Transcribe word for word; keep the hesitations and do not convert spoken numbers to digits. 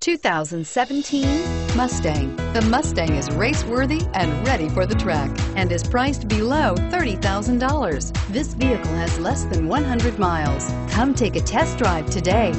two thousand seventeen Mustang. The Mustang is race-worthy and ready for the track and is priced below thirty thousand dollars. This vehicle has less than one hundred miles. Come take a test drive today.